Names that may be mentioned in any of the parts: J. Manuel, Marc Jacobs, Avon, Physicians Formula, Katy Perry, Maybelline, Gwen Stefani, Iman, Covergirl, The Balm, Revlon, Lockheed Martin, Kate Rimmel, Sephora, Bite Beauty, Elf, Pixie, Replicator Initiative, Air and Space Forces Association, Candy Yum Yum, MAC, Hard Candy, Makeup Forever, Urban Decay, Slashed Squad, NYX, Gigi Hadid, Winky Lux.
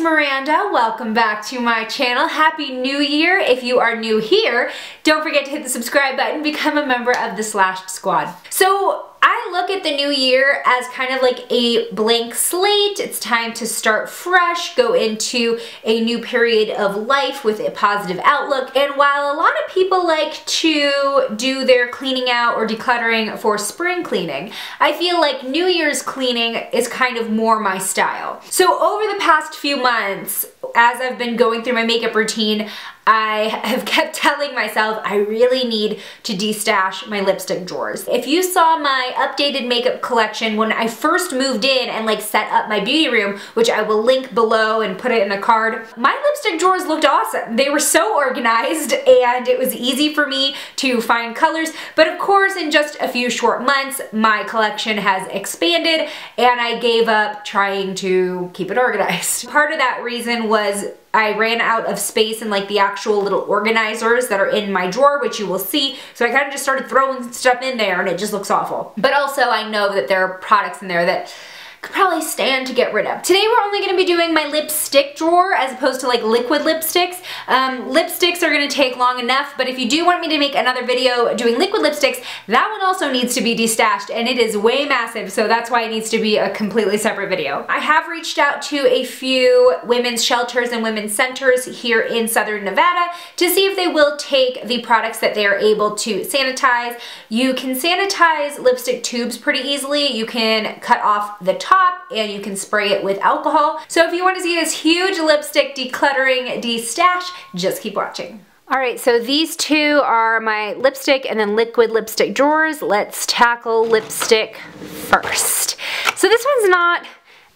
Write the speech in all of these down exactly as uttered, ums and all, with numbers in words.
it's Miranda. Welcome back to my channel. Happy New Year. If you are new here, don't forget to hit the subscribe button, become a member of the Slashed Squad. So I look at the new year as kind of like a blank slate. It's time to start fresh, go into a new period of life with a positive outlook. And while a lot of people like to do their cleaning out or decluttering for spring cleaning, I feel like New Year's cleaning is kind of more my style. So over the past few months, as I've been going through my makeup routine, I have kept telling myself I really need to destash my lipstick drawers. If you saw my updated makeup collection when I first moved in and like set up my beauty room, which I will link below and put it in a card, my lipstick drawers looked awesome. They were so organized and it was easy for me to find colors. But of course, in just a few short months, my collection has expanded and I gave up trying to keep it organized. Part of that reason was I ran out of space in like the actual little organizers that are in my drawer, which you will see. So I kind of just started throwing stuff in there and it just looks awful. But also I know that there are products in there that could probably stand to get rid of. Today we're only going to be doing my lipstick drawer as opposed to like liquid lipsticks. Um, lipsticks are going to take long enough, but if you do want me to make another video doing liquid lipsticks, that one also needs to be destashed and it is way massive, so that's why it needs to be a completely separate video. I have reached out to a few women's shelters and women's centers here in Southern Nevada to see if they will take the products that they are able to sanitize. You can sanitize lipstick tubes pretty easily. You can cut off the top Top, and you can spray it with alcohol. So if you want to see this huge lipstick decluttering destash, just keep watching. All right, so these two are my lipstick and then liquid lipstick drawers. Let's tackle lipstick first. So this one's not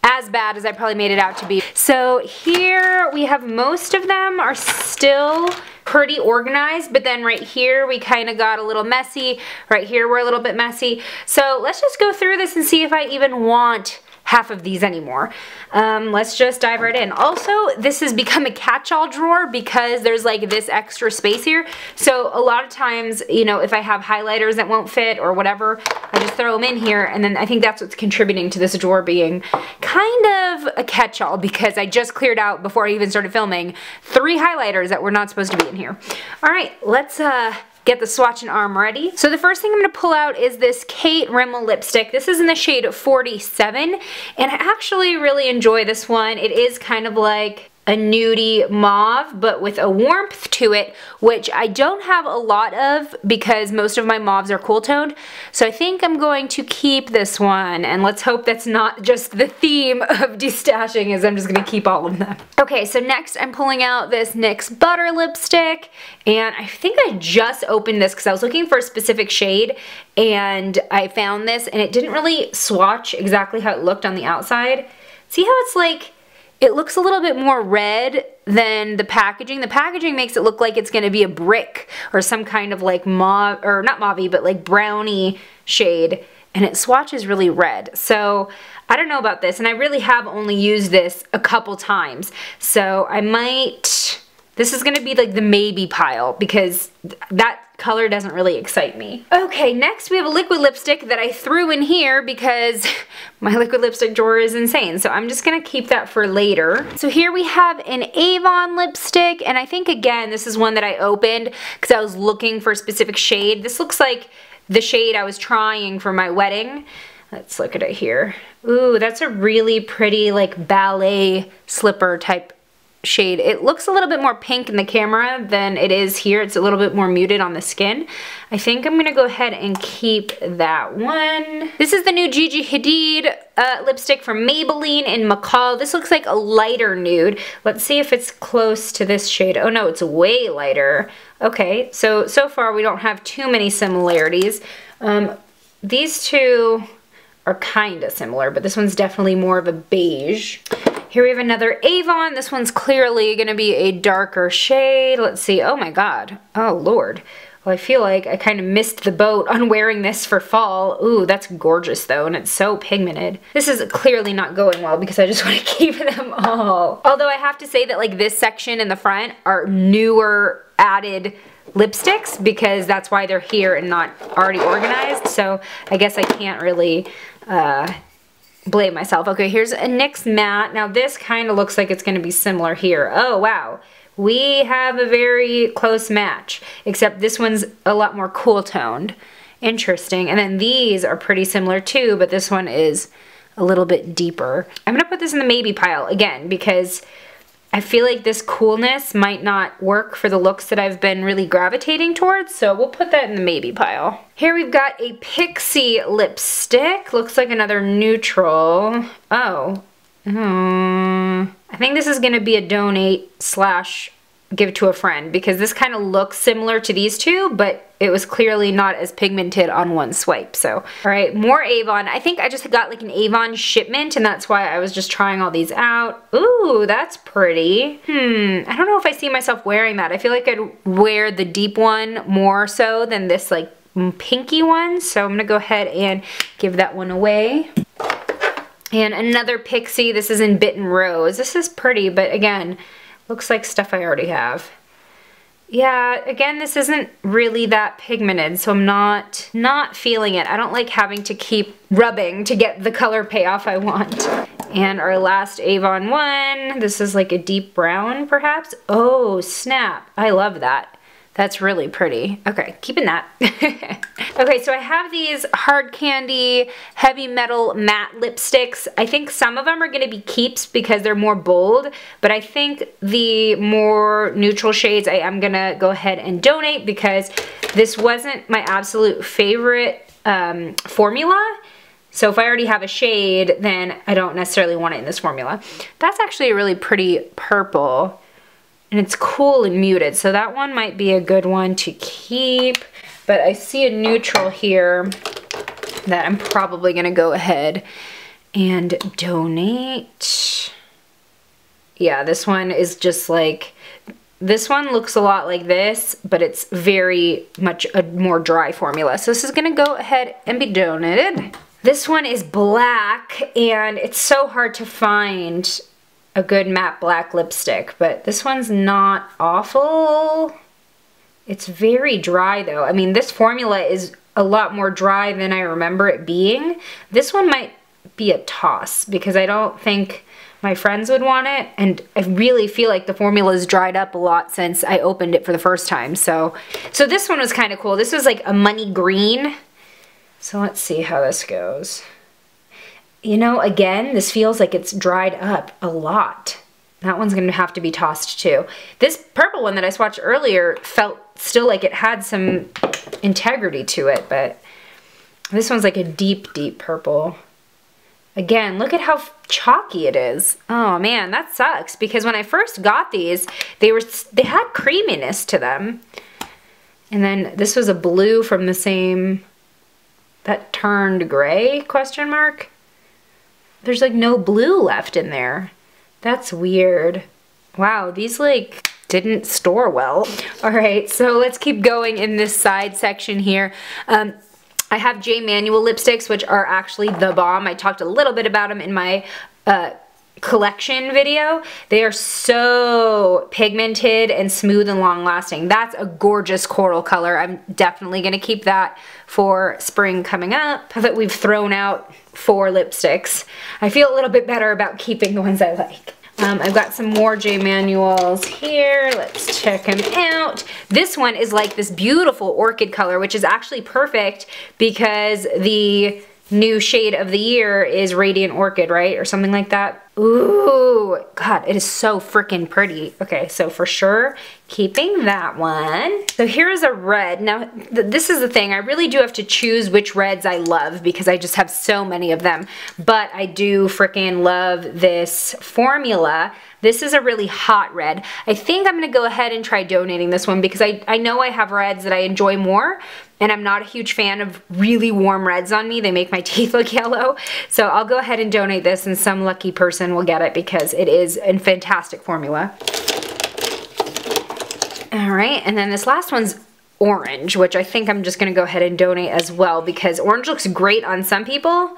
as bad as I probably made it out to be. So here we have most of them are still pretty organized, but then right here we kind of got a little messy. Right here we're a little bit messy. So let's just go through this and see if I even want half of these anymore. Um, let's just dive right in. Also, this has become a catch-all drawer because there's like this extra space here. So a lot of times, you know, if I have highlighters that won't fit or whatever, I just throw them in here, and then I think that's what's contributing to this drawer being kind of a catch-all because I just cleared out, before I even started filming, three highlighters that were not supposed to be in here. All right, let's uh, get the swatch and arm ready. So the first thing I'm gonna pull out is this Kate Rimmel lipstick. This is in the shade forty-seven, and I actually really enjoy this one. It is kind of like a nudie mauve, but with a warmth to it, which I don't have a lot of because most of my mauves are cool toned. So I think I'm going to keep this one, and let's hope that's not just the theme of destashing, is I'm just gonna keep all of them. Okay, so next I'm pulling out this NYX Butter lipstick, and I think I just opened this because I was looking for a specific shade, and I found this, and it didn't really swatch exactly how it looked on the outside. See how it's like, it looks a little bit more red than the packaging. The packaging makes it look like it's gonna be a brick or some kind of like mauve, or not mauvey, but like brownie shade, and it swatches really red. So I don't know about this, and I really have only used this a couple times. So I might, this is gonna be like the maybe pile because that color doesn't really excite me. Okay, next we have a liquid lipstick that I threw in here because my liquid lipstick drawer is insane, so I'm just gonna keep that for later. So here we have an Avon lipstick, and I think again this is one that I opened because I was looking for a specific shade. This looks like the shade I was trying for my wedding. Let's look at it here. Ooh, that's a really pretty like ballet slipper type shade. It looks a little bit more pink in the camera than it is here. It's a little bit more muted on the skin. I think I'm gonna go ahead and keep that one. This is the new Gigi Hadid uh, lipstick from Maybelline in MAC. This looks like a lighter nude. Let's see if it's close to this shade. Oh no, it's way lighter. Okay, so, so far we don't have too many similarities. Um, these two are kinda similar, but this one's definitely more of a beige. Here we have another Avon. This one's clearly gonna be a darker shade. Let's see, oh my God, oh Lord. Well, I feel like I kind of missed the boat on wearing this for fall. Ooh, that's gorgeous though, and it's so pigmented. This is clearly not going well because I just wanna keep them all. Although I have to say that like this section in the front are newer added lipsticks because that's why they're here and not already organized. So I guess I can't really, uh, blame myself. Okay, here's a NYX matte. Now this kind of looks like it's going to be similar here. Oh, wow. We have a very close match, except this one's a lot more cool toned. Interesting. And then these are pretty similar too, but this one is a little bit deeper. I'm going to put this in the maybe pile again because I feel like this coolness might not work for the looks that I've been really gravitating towards, so we'll put that in the maybe pile. Here we've got a Pixie lipstick. Looks like another neutral. Oh. Mm. I think this is going to be a donate slash give to a friend because this kind of looks similar to these two, but it was clearly not as pigmented on one swipe. So, all right, more Avon. I think I just got like an Avon shipment and that's why I was just trying all these out. Ooh, that's pretty. Hmm, I don't know if I see myself wearing that. I feel like I'd wear the deep one more so than this like pinky one. So I'm gonna go ahead and give that one away. And another Pixie, this is in Bitten Rose. This is pretty, but again, looks like stuff I already have. Yeah, again, this isn't really that pigmented, so I'm not, not feeling it. I don't like having to keep rubbing to get the color payoff I want. And our last Avon one, this is like a deep brown, perhaps. Oh, snap, I love that. That's really pretty. Okay, keeping that. Okay, so I have these Hard Candy Heavy Metal Matte Lipsticks. I think some of them are gonna be keeps because they're more bold, but I think the more neutral shades I am gonna go ahead and donate because this wasn't my absolute favorite um, formula. So if I already have a shade, then I don't necessarily want it in this formula. That's actually a really pretty purple. And it's cool and muted, so that one might be a good one to keep. But I see a neutral here that I'm probably gonna go ahead and donate. Yeah, this one is just like, this one looks a lot like this, but it's very much a more dry formula. So this is gonna go ahead and be donated. This one is black, and it's so hard to find a good matte black lipstick, but this one's not awful. It's very dry though. I mean, this formula is a lot more dry than I remember it being. This one might be a toss because I don't think my friends would want it, and I really feel like the formula's dried up a lot since I opened it for the first time. So, so this one was kind of cool. This was like a money green. So let's see how this goes. You know, again, this feels like it's dried up a lot. That one's gonna have to be tossed too. This purple one that I swatched earlier felt still like it had some integrity to it, but this one's like a deep, deep purple. Again, look at how chalky it is. Oh man, that sucks, because when I first got these, they were they had creaminess to them. And then this was a blue from the same, that turned gray, question mark? There's like no blue left in there. That's weird. Wow, these like didn't store well. All right, so let's keep going in this side section here. Um, I have J. Manuel lipsticks, which are actually The Balm. I talked a little bit about them in my uh, collection video. They are so pigmented and smooth and long lasting. That's a gorgeous coral color. I'm definitely gonna keep that for spring coming up. I thought we've thrown out four lipsticks. I feel a little bit better about keeping the ones I like. Um, I've got some more J. Manuels here. Let's check them out. This one is like this beautiful orchid color, which is actually perfect because the new shade of the year is Radiant Orchid, right? Or something like that. Ooh, God, it is so freaking pretty. Okay, so for sure, keeping that one. So here is a red. Now, th this is the thing. I really do have to choose which reds I love because I just have so many of them. But I do freaking love this formula. This is a really hot red. I think I'm gonna go ahead and try donating this one because I, I know I have reds that I enjoy more, and I'm not a huge fan of really warm reds on me. They make my teeth look yellow. So I'll go ahead and donate this, and some lucky person will get it because it is a fantastic formula. All right, and then this last one's orange, which I think I'm just gonna go ahead and donate as well because orange looks great on some people.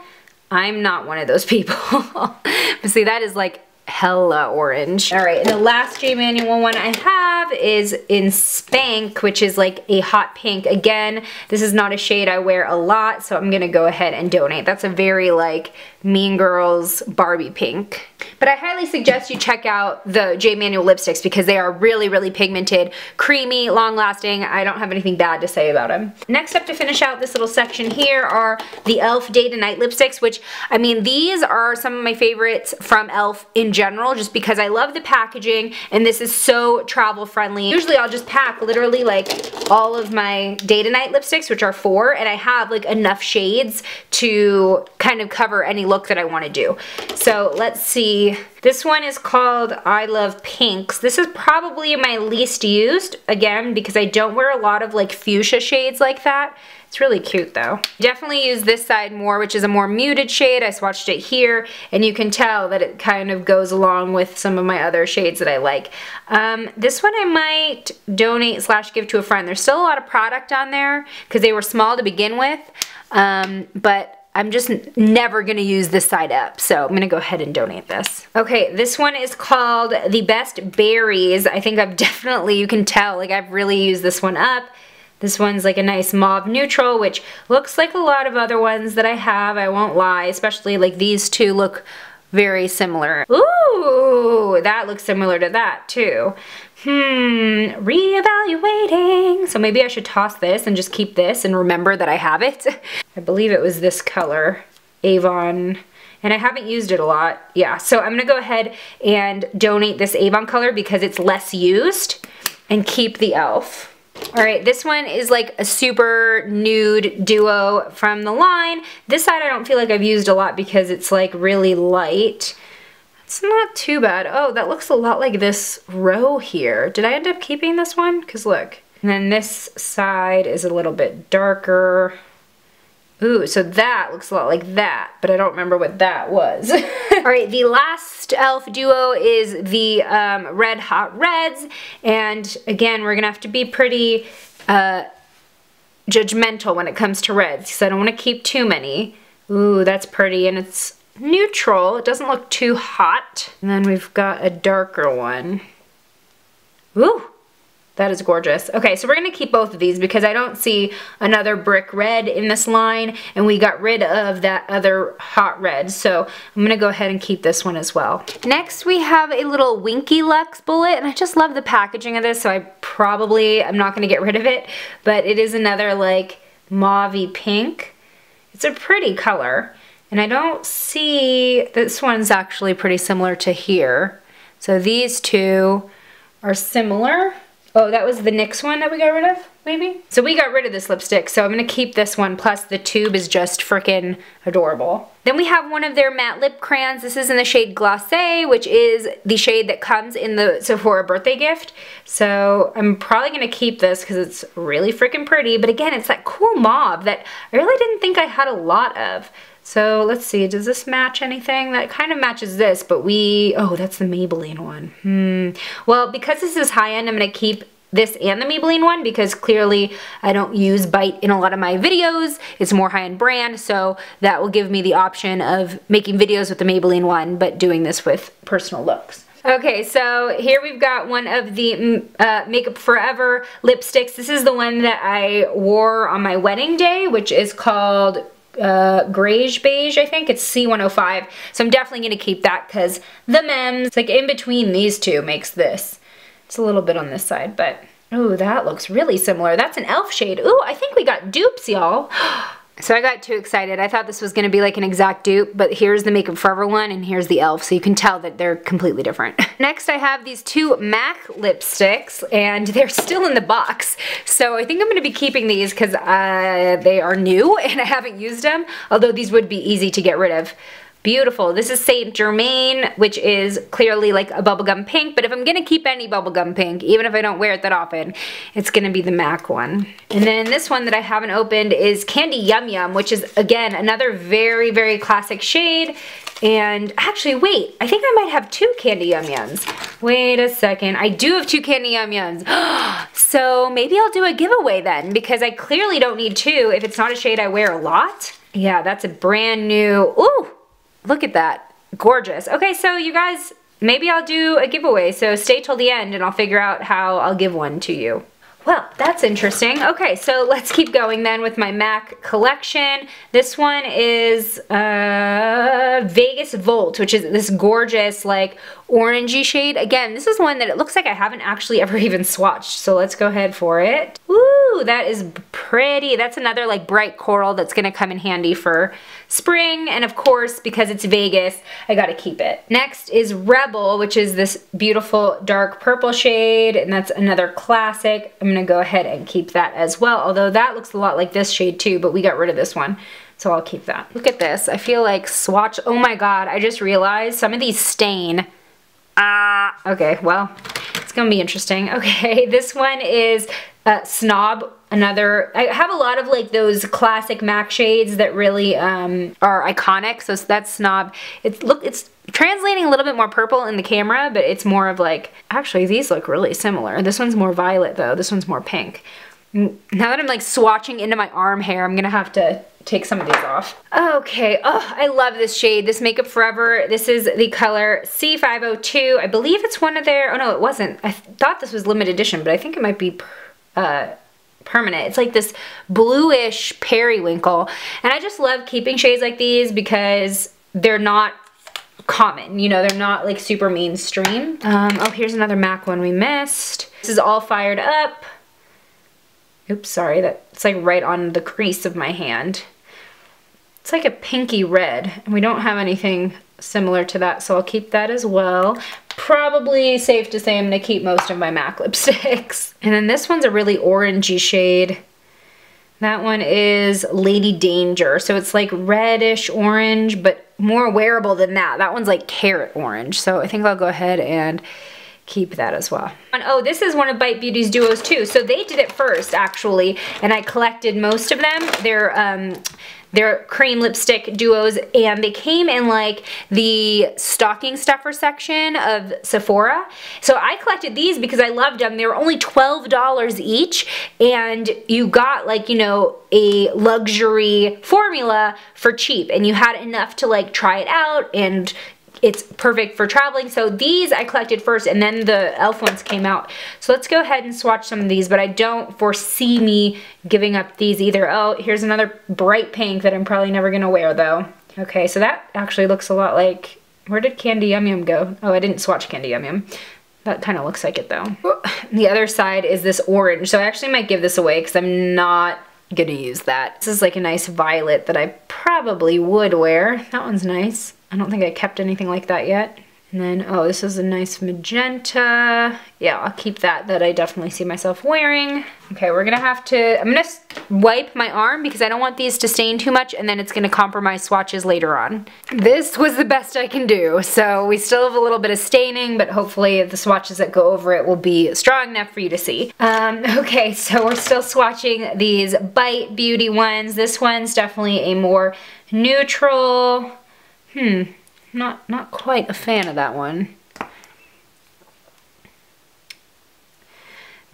I'm not one of those people. But see, that is like hella orange. All right, and the last J. Manuel one I have is in Spank, which is like a hot pink. Again, this is not a shade I wear a lot, so I'm gonna go ahead and donate. That's a very like Mean Girls Barbie pink. But I highly suggest you check out the J. Manuel lipsticks because they are really, really pigmented, creamy, long-lasting. I don't have anything bad to say about them. Next up to finish out this little section here are the Elf Day to Night lipsticks, which, I mean, these are some of my favorites from Elf in general just because I love the packaging and this is so travel-friendly. Usually I'll just pack literally like all of my Day to Night lipsticks, which are four, and I have like enough shades to kind of cover any look that I want to do. So let's see. This one is called I Love Pinks. This is probably my least used, again, because I don't wear a lot of like fuchsia shades like that. It's really cute though. Definitely use this side more, which is a more muted shade. I swatched it here, and you can tell that it kind of goes along with some of my other shades that I like. Um, this one I might donate slash give to a friend. There's still a lot of product on there because they were small to begin with, um, but I'm just never gonna use this side up, so I'm gonna go ahead and donate this. Okay, this one is called The Best Berries. I think I've definitely, you can tell, like I've really used this one up. This one's like a nice mauve neutral, which looks like a lot of other ones that I have, I won't lie, especially like these two look very similar. Ooh, that looks similar to that too. Hmm, reevaluating. So maybe I should toss this and just keep this and remember that I have it. I believe it was this color, Avon, and I haven't used it a lot. Yeah, so I'm gonna go ahead and donate this Avon color because it's less used and keep the Elf. All right, this one is like a super nude duo from the line. This side I don't feel like I've used a lot because it's like really light. It's not too bad. Oh, that looks a lot like this row here. Did I end up keeping this one? Because look. And then this side is a little bit darker. Ooh, so that looks a lot like that, but I don't remember what that was. All right, the last Elf duo is the um, Red Hot Reds. And again, we're gonna have to be pretty uh, judgmental when it comes to reds because I don't wanna keep too many. Ooh, that's pretty, and it's neutral. It doesn't look too hot. And then we've got a darker one. Ooh, that is gorgeous. Okay, so we're gonna keep both of these because I don't see another brick red in this line, and we got rid of that other hot red, so I'm gonna go ahead and keep this one as well. Next we have a little Winky Lux bullet, and I just love the packaging of this, so I probably am not gonna get rid of it, but it is another like mauve-y pink. It's a pretty color. And I don't see, this one's actually pretty similar to here. So these two are similar. Oh, that was the NYX one that we got rid of, maybe? So we got rid of this lipstick, so I'm gonna keep this one, plus the tube is just freaking adorable. Then we have one of their matte lip crayons. This is in the shade Glacé, which is the shade that comes in the Sephora birthday gift. So I'm probably gonna keep this because it's really freaking pretty, but again, it's that cool mauve that I really didn't think I had a lot of. So let's see, does this match anything? That kind of matches this, but we, oh, that's the Maybelline one. Hmm. Well, because this is high end, I'm gonna keep this and the Maybelline one because clearly I don't use Bite in a lot of my videos. It's more high end brand, so that will give me the option of making videos with the Maybelline one, but doing this with personal looks. Okay, so here we've got one of the uh, Makeup Forever lipsticks. This is the one that I wore on my wedding day, which is called Uh, Grayish Beige, I think. It's C one oh five. So I'm definitely going to keep that because the mems, it's like in between these two makes this. It's a little bit on this side, but ooh, that looks really similar. That's an Elf shade. Ooh, I think we got dupes, y'all. So I got too excited. I thought this was going to be like an exact dupe, but here's the Makeup Forever one and here's the Elf, so you can tell that they're completely different. Next I have these two MAC lipsticks, and they're still in the box. So I think I'm going to be keeping these because uh, they are new and I haven't used them, although these would be easy to get rid of. Beautiful. This is Saint Germain, which is clearly like a bubblegum pink, but if I'm gonna keep any bubblegum pink, even if I don't wear it that often, it's gonna be the MAC one. And then this one that I haven't opened is Candy Yum Yum, which is, again, another very, very classic shade. And actually, wait, I think I might have two Candy Yum Yums. Wait a second, I do have two Candy Yum Yums. So maybe I'll do a giveaway then, because I clearly don't need two if it's not a shade I wear a lot. Yeah, that's a brand new, ooh! Look at that. Gorgeous. Okay, so you guys, maybe I'll do a giveaway, so stay till the end and I'll figure out how I'll give one to you. Well, that's interesting. Okay, so let's keep going then with my MAC collection. This one is uh, Vegas Volt, which is this gorgeous like orangey shade. Again, this is one that it looks like I haven't actually ever even swatched, so let's go ahead for it. Ooh, that is pretty. That's another like bright coral that's gonna come in handy for spring, and of course, because it's Vegas, I gotta keep it. Next is Rebel, which is this beautiful dark purple shade, and that's another classic. I'm gonna go ahead and keep that as well, although that looks a lot like this shade too, but we got rid of this one, so I'll keep that. Look at this. I feel like swatch, oh my god, I just realized some of these stain. Ah, okay, well, it's gonna be interesting. Okay, this one is uh, Snob. Another, I have a lot of like those classic MAC shades that really um, are iconic, so that's Snob. It's, look, it's translating a little bit more purple in the camera, but it's more of like, actually these look really similar. This one's more violet though, this one's more pink. Now that I'm like swatching into my arm hair, I'm gonna have to take some of these off. Okay, oh, I love this shade, this Makeup Forever. This is the color C five oh two. I believe it's one of their, oh no, it wasn't. I th thought this was limited edition, but I think it might be, uh, permanent. It's like this bluish periwinkle, and I just love keeping shades like these because they're not common, you know, they're not like super mainstream. Um, oh, here's another MAC one we missed. This is All Fired Up. Oops, sorry, that's like right on the crease of my hand. It's like a pinky red, and we don't have anything similar to that, so I'll keep that as well. Probably safe to say I'm gonna keep most of my MAC lipsticks. And then this one's a really orangey shade. That one is Lady Danger. So it's like reddish orange, but more wearable than that. That one's like carrot orange. So I think I'll go ahead and keep that as well. And oh, this is one of Bite Beauty's duos too. So they did it first actually, and I collected most of them. They're, um, They're cream lipstick duos, and they came in like the stocking stuffer section of Sephora. So I collected these because I loved them. They were only twelve dollars each, and you got like, you know, a luxury formula for cheap, and you had enough to like try it out, and it's perfect for traveling. So these I collected first, and then the Elf ones came out. So let's go ahead and swatch some of these, but I don't foresee me giving up these either. Oh, here's another bright pink that I'm probably never gonna wear though. Okay, so that actually looks a lot like, where did Candy Yum Yum go? Oh, I didn't swatch Candy Yum Yum. That kind of looks like it though. The other side is this orange. So I actually might give this away because I'm not gonna use that. This is like a nice violet that I probably would wear. That one's nice. I don't think I kept anything like that yet. And then, oh, this is a nice magenta. Yeah, I'll keep that, that I definitely see myself wearing. Okay, we're gonna have to, I'm gonna wipe my arm because I don't want these to stain too much, and then it's gonna compromise swatches later on. This was the best I can do. So we still have a little bit of staining, but hopefully the swatches that go over it will be strong enough for you to see. Um, okay, so we're still swatching these Bite Beauty ones. This one's definitely a more neutral, Hmm, not, not quite a fan of that one.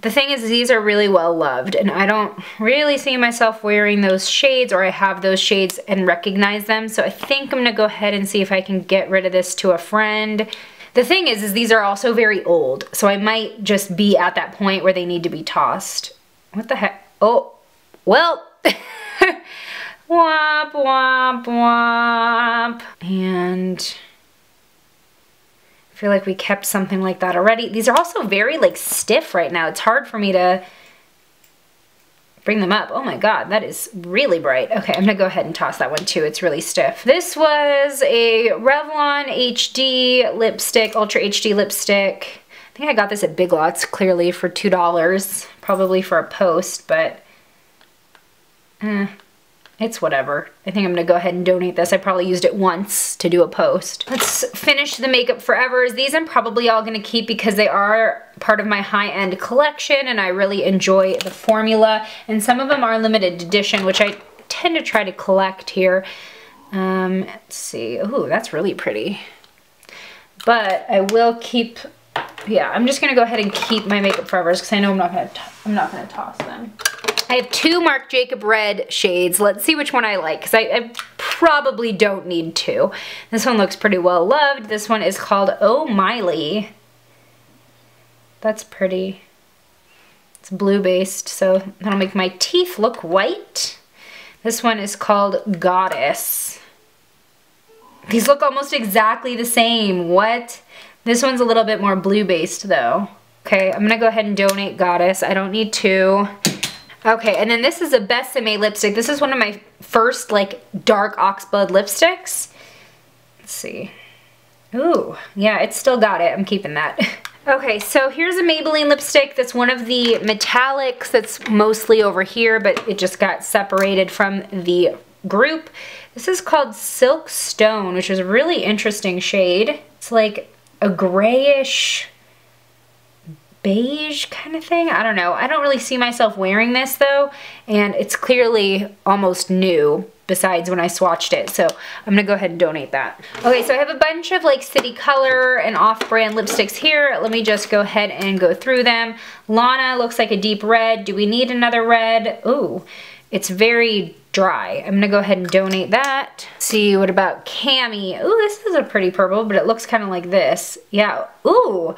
The thing is, these are really well loved, and I don't really see myself wearing those shades, or I have those shades and recognize them, so I think I'm gonna go ahead and see if I can get rid of this to a friend. The thing is, is these are also very old, so I might just be at that point where they need to be tossed. What the heck? Oh, well. Womp, womp, womp. And I feel like we kept something like that already. These are also very like stiff right now. It's hard for me to bring them up. Oh my god, that is really bright. Okay, I'm gonna go ahead and toss that one too. It's really stiff. This was a Revlon H D lipstick, Ultra H D lipstick. I think I got this at Big Lots, clearly for two dollars, probably for a post, but eh. It's whatever. I think I'm gonna go ahead and donate this. I probably used it once to do a post. Let's finish the Makeup Forevers. These I'm probably all gonna keep because they are part of my high-end collection, and I really enjoy the formula. And some of them are limited edition, which I tend to try to collect here. Um, let's see. Ooh, that's really pretty. But I will keep, yeah, I'm just gonna go ahead and keep my Makeup Forevers because I know I'm not gonna, I'm not gonna toss them. I have two Marc Jacobs red shades. Let's see which one I like, because I, I probably don't need to. This one looks pretty well loved. This one is called Oh Miley. That's pretty. It's blue based, so that'll make my teeth look white. This one is called Goddess. These look almost exactly the same. What? This one's a little bit more blue based though. Okay, I'm gonna go ahead and donate Goddess. I don't need to. Okay, and then this is a Besame lipstick. This is one of my first like dark oxblood lipsticks. Let's see. Ooh, yeah, it's still got it. I'm keeping that. Okay, so here's a Maybelline lipstick. That's one of the metallics that's mostly over here, but it just got separated from the group. This is called Silk Stone, which is a really interesting shade. It's like a grayish beige kind of thing. I don't know. I don't really see myself wearing this though, and it's clearly almost new besides when I swatched it, so I'm gonna go ahead and donate that. Okay, so I have a bunch of like City Color and off-brand lipsticks here. Let me just go ahead and go through them. Lana looks like a deep red. Do we need another red? Ooh, it's very dry. I'm gonna go ahead and donate that. Let's see, what about Cami? Ooh, this is a pretty purple, but it looks kind of like this. Yeah, ooh,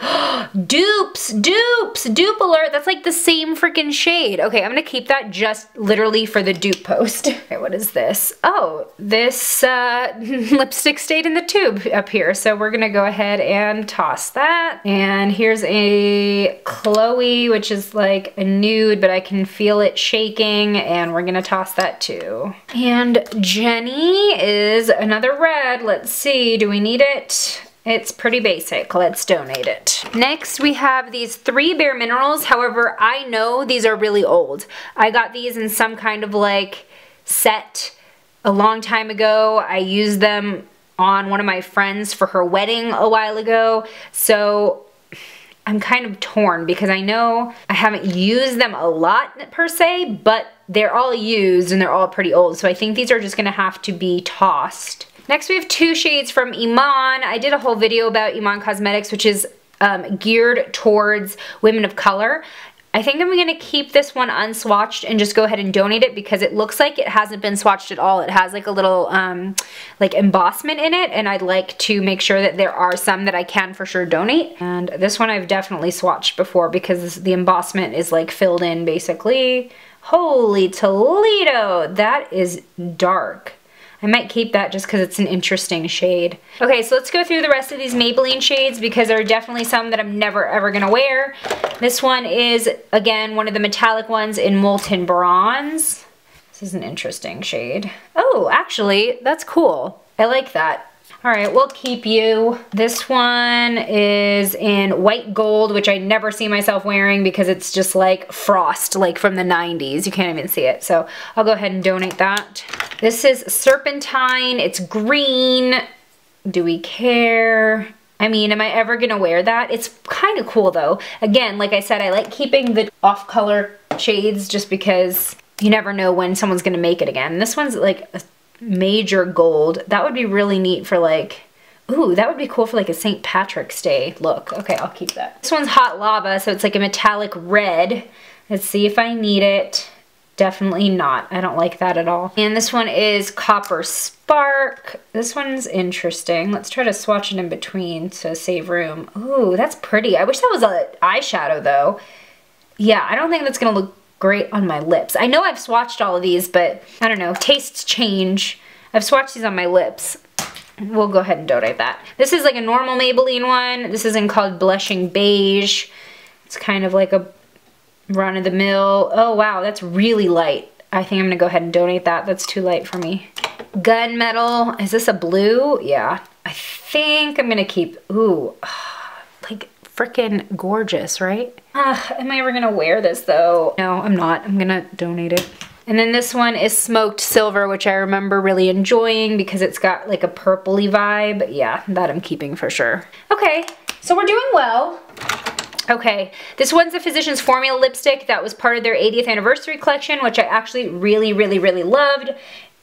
dupes, dupes, dupe alert. That's like the same freaking shade. Okay, I'm gonna keep that just literally for the dupe post. Okay, what is this? Oh, this uh, lipstick stayed in the tube up here, so we're gonna go ahead and toss that. And here's a Chloe, which is like a nude, but I can feel it shaking, and we're gonna toss that too. And Jenny is another red. Let's see, do we need it? It's pretty basic. Let's donate it. Next, we have these three Bare Minerals. However, I know these are really old. I got these in some kind of like set a long time ago. I used them on one of my friends for her wedding a while ago. So I'm kind of torn because I know I haven't used them a lot per se, but they're all used and they're all pretty old. So I think these are just gonna have to be tossed. Next we have two shades from Iman. I did a whole video about Iman Cosmetics, which is um, geared towards women of color. I think I'm gonna keep this one unswatched and just go ahead and donate it because it looks like it hasn't been swatched at all. It has like a little um, like embossment in it, and I'd like to make sure that there are some that I can for sure donate. And this one I've definitely swatched before because the embossment is like filled in basically. Holy Toledo, that is dark. I might keep that just because it's an interesting shade. Okay, so let's go through the rest of these Maybelline shades because there are definitely some that I'm never ever gonna wear. This one is, again, one of the metallic ones in Molten Bronze. This is an interesting shade. Oh, actually, that's cool. I like that. All right, we'll keep you. This one is in White Gold, which I never see myself wearing because it's just like frost, like from the nineties. You can't even see it, so I'll go ahead and donate that. This is Serpentine, it's green. Do we care? I mean, am I ever gonna wear that? It's kind of cool though. Again, like I said, I like keeping the off-color shades just because you never know when someone's gonna make it again. This one's like a major gold. That would be really neat for like, ooh, that would be cool for like a Saint Patrick's Day look. Okay, I'll keep that. This one's Hot Lava, so it's like a metallic red. Let's see if I need it. Definitely not. I don't like that at all. And this one is Copper Spark. This one's interesting. Let's try to swatch it in between to save room. Ooh, that's pretty. I wish that was an eyeshadow though. Yeah, I don't think that's gonna look great on my lips. I know I've swatched all of these, but I don't know, tastes change. I've swatched these on my lips. We'll go ahead and donate that. This is like a normal Maybelline one. This isn't called Blushing Beige. It's kind of like a run-of-the-mill. Oh wow, that's really light. I think I'm gonna go ahead and donate that. That's too light for me. Gunmetal, is this a blue? Yeah, I think I'm gonna keep, ooh, like freaking gorgeous, right? Ugh, am I ever gonna wear this though? No, I'm not. I'm gonna donate it. And then this one is Smoked Silver, which I remember really enjoying because it's got like a purpley vibe. Yeah, that I'm keeping for sure. Okay, so we're doing well. Okay, this one's a Physicians Formula lipstick that was part of their eightieth anniversary collection, which I actually really, really, really loved.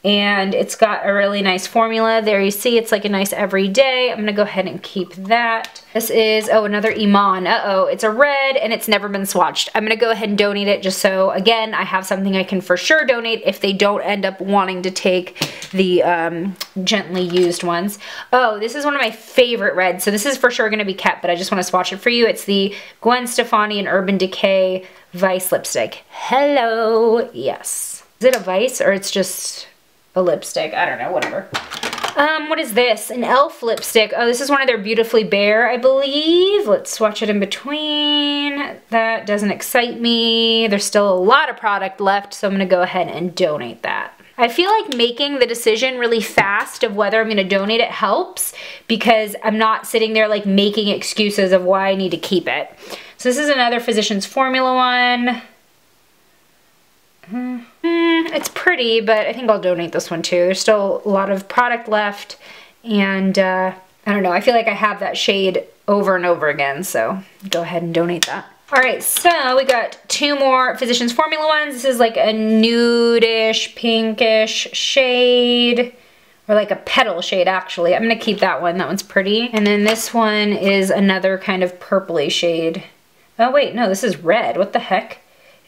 and it's got a really nice formula. There you see, it's like a nice everyday. I'm gonna go ahead and keep that. This is, oh, another Iman. Uh-oh, it's a red and it's never been swatched. I'm gonna go ahead and donate it just so, again, I have something I can for sure donate if they don't end up wanting to take the um, gently used ones. Oh, this is one of my favorite reds. So this is for sure gonna be kept, but I just wanna swatch it for you. It's the Gwen Stefani and Urban Decay Vice Lipstick. Hello, yes. Is it a Vice or it's just a lipstick? I don't know, whatever. Um, what is this? An Elf lipstick. Oh, this is one of their Beautifully Bare, I believe. Let's swatch it in between. That doesn't excite me. There's still a lot of product left, so I'm gonna go ahead and donate that. I feel like making the decision really fast of whether I'm gonna donate it helps, because I'm not sitting there like making excuses of why I need to keep it. So this is another Physicians Formula one. Mm, it's pretty, but I think I'll donate this one too. There's still a lot of product left, and uh, I don't know, I feel like I have that shade over and over again, so go ahead and donate that. All right, so we got two more Physicians Formula ones. This is like a nude-ish, pinkish shade, or like a petal shade actually. I'm gonna keep that one, that one's pretty. And then this one is another kind of purpley shade. Oh wait, no, this is red, what the heck?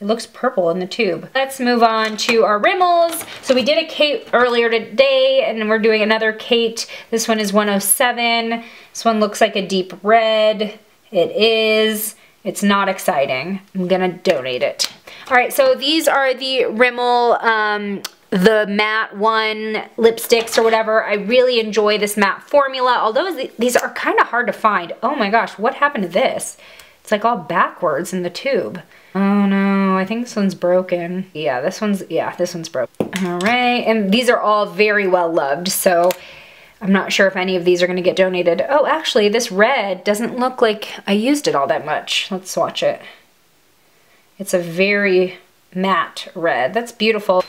It looks purple in the tube. Let's move on to our Rimmels. So we did a Kate earlier today, and we're doing another Kate. This one is one oh seven. This one looks like a deep red. It is. It's not exciting. I'm gonna donate it. All right, so these are the Rimmel, um, the matte one lipsticks or whatever. I really enjoy this matte formula, although these are kind of hard to find. Oh my gosh, what happened to this? It's like all backwards in the tube. Oh no, I think this one's broken. Yeah, this one's, yeah, this one's broken. All right, and these are all very well loved, so I'm not sure if any of these are gonna get donated. Oh, actually, this red doesn't look like I used it all that much. Let's swatch it. It's a very matte red. That's beautiful.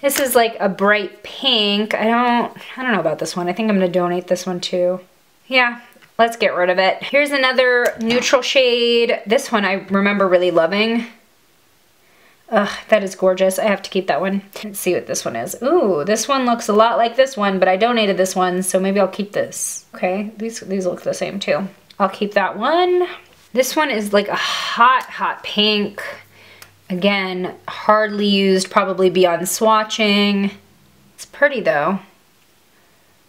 This is like a bright pink. I don't, I don't know about this one. I think I'm gonna donate this one too. Yeah. Let's get rid of it. Here's another neutral shade. This one I remember really loving. Ugh, that is gorgeous. I have to keep that one. Let's see what this one is. Ooh, this one looks a lot like this one, but I donated this one, so maybe I'll keep this. Okay, these, these look the same too. I'll keep that one. This one is like a hot, hot pink. Again, hardly used, probably beyond swatching. It's pretty though.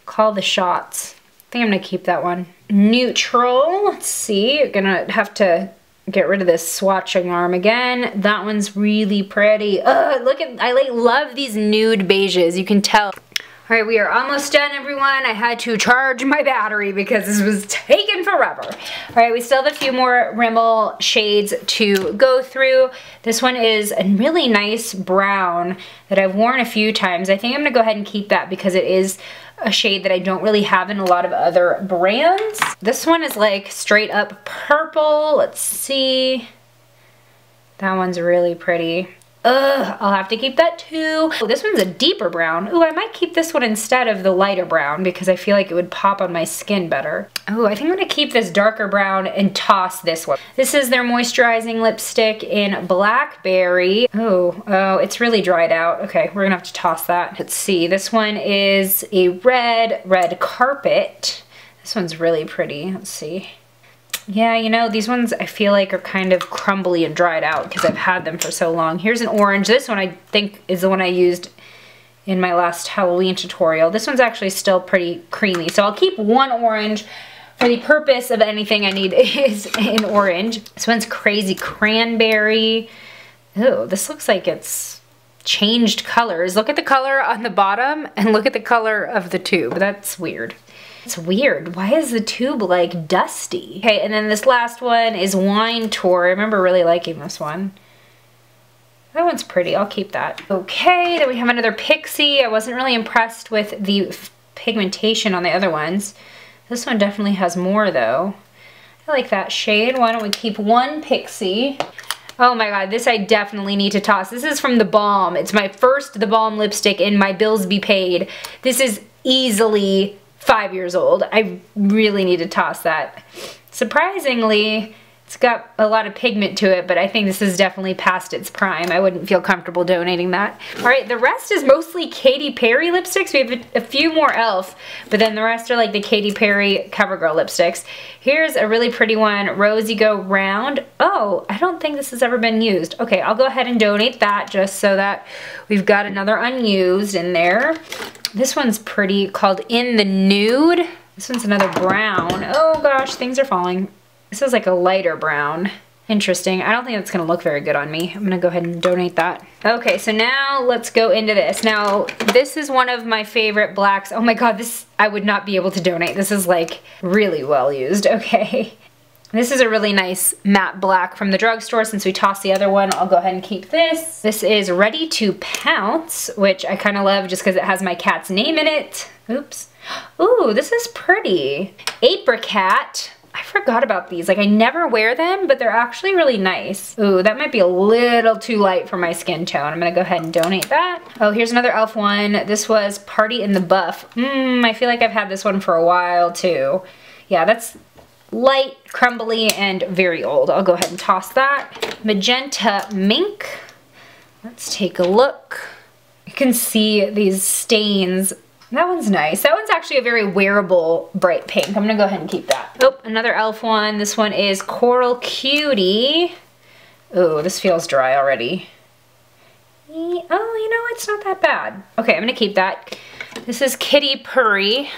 Call the shots. I think I'm gonna keep that one. Neutral, let's see, I'm gonna have to get rid of this swatching arm again. That one's really pretty. Ugh, look at, I like love these nude beiges, you can tell. All right, we are almost done, everyone. I had to charge my battery because this was taking forever. All right, we still have a few more Rimmel shades to go through. This one is a really nice brown that I've worn a few times. I think I'm gonna go ahead and keep that because it is a shade that I don't really have in a lot of other brands. This one is like straight up purple. Let's see. That one's really pretty. Ugh, I'll have to keep that too. Oh, this one's a deeper brown. Ooh, I might keep this one instead of the lighter brown because I feel like it would pop on my skin better. Oh, I think I'm gonna keep this darker brown and toss this one. This is their moisturizing lipstick in Blackberry. Oh, oh, it's really dried out. Okay, we're gonna have to toss that. Let's see, this one is a red, red carpet. This one's really pretty, let's see. Yeah, you know, these ones I feel like are kind of crumbly and dried out because I've had them for so long. Here's an orange. This one I think is the one I used in my last Halloween tutorial. This one's actually still pretty creamy. So I'll keep one orange for the purpose of anything I need is an orange. This one's Crazy Cranberry. Oh, this looks like it's changed colors. Look at the color on the bottom and look at the color of the tube. That's weird. It's weird. Why is the tube like dusty? Okay, and then this last one is Wine Tour. I remember really liking this one. That one's pretty. I'll keep that. Okay, then we have another Pixie. I wasn't really impressed with the pigmentation on the other ones. This one definitely has more though. I like that shade. Why don't we keep one Pixie? Oh my god, this I definitely need to toss. This is from The Balm. It's my first The Balm lipstick in my Bills Be Paid. This is easily five years old. I really need to toss that. Surprisingly, it's It's got a lot of pigment to it, but I think this is definitely past its prime. I wouldn't feel comfortable donating that. All right, the rest is mostly Katy Perry lipsticks. We have a, a few more Elf, but then the rest are like the Katy Perry Covergirl lipsticks. Here's a really pretty one, Rosy Go Round. Oh, I don't think this has ever been used. Okay, I'll go ahead and donate that just so that we've got another unused in there. This one's pretty, called In the Nude. This one's another brown. Oh gosh, things are falling. This is like a lighter brown. Interesting. I don't think that's going to look very good on me. I'm going to go ahead and donate that. Okay, so now let's go into this. Now, this is one of my favorite blacks. Oh my god, this, I would not be able to donate. This is like really well used. Okay. This is a really nice matte black from the drugstore. Since we tossed the other one, I'll go ahead and keep this. This is Ready to Pounce, which I kind of love just because it has my cat's name in it. Oops. Ooh, this is pretty. Apricot. I forgot about these. Like, I never wear them, but they're actually really nice. Ooh, that might be a little too light for my skin tone. I'm gonna go ahead and donate that. Oh, here's another Elf one. This was Party in the Buff. Mmm, I feel like I've had this one for a while too. Yeah, that's light, crumbly, and very old. I'll go ahead and toss that. Magenta Mink. Let's take a look. You can see these stains. That one's nice. That one's actually a very wearable bright pink. I'm gonna go ahead and keep that. Oh, another Elf one. This one is Coral Cutie. Oh, this feels dry already. Oh, you know, it's not that bad. Okay, I'm gonna keep that. This is Katy Perry.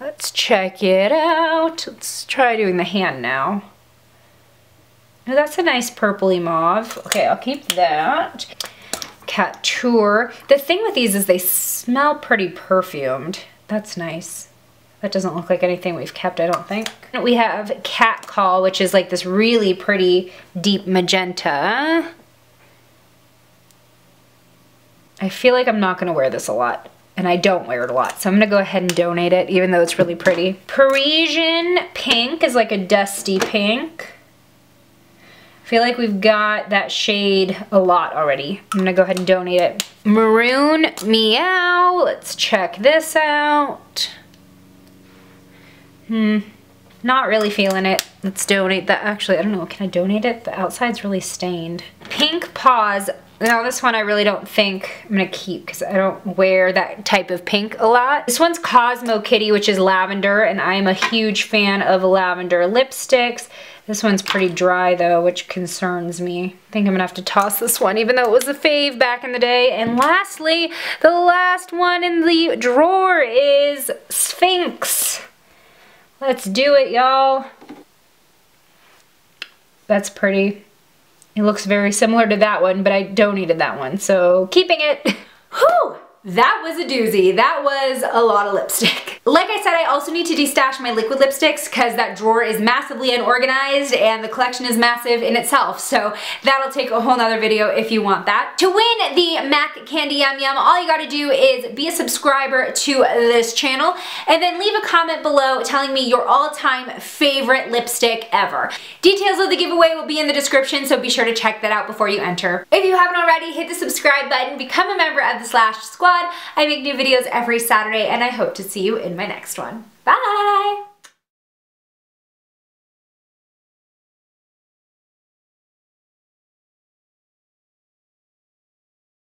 Let's check it out. Let's try doing the hand now. Oh, that's a nice purpley mauve. Okay, I'll keep that. Couture. The thing with these is they smell pretty perfumed. That's nice. That doesn't look like anything we've kept, I don't think. We have Cat Call, which is like this really pretty deep magenta. I feel like I'm not going to wear this a lot, and I don't wear it a lot, so I'm going to go ahead and donate it, even though it's really pretty. Parisian Pink is like a dusty pink. I feel like we've got that shade a lot already. I'm gonna go ahead and donate it. Maroon Meow. Let's check this out. Hmm. Not really feeling it. Let's donate that. Actually, I don't know. Can I donate it? The outside's really stained. Pink Paws. Now this one I really don't think I'm gonna keep because I don't wear that type of pink a lot. This one's Cosmo Kitty, which is lavender, and I'm a huge fan of lavender lipsticks. This one's pretty dry though, which concerns me. I think I'm gonna have to toss this one, even though it was a fave back in the day. And lastly, the last one in the drawer is Sphinx. Let's do it, y'all. That's pretty. It looks very similar to that one, but I donated that one, so keeping it. Whew! That was a doozy. That was a lot of lipstick. Like I said, I also need to destash my liquid lipsticks because that drawer is massively unorganized and the collection is massive in itself. So that'll take a whole nother video if you want that. To win the MAC Candy Yum Yum, all you gotta do is be a subscriber to this channel and then leave a comment below telling me your all-time favorite lipstick ever. Details of the giveaway will be in the description, so be sure to check that out before you enter. If you haven't already, hit the subscribe button, become a member of the Slashed Squad. I make new videos every Saturday, and I hope to see you in my next one. Bye!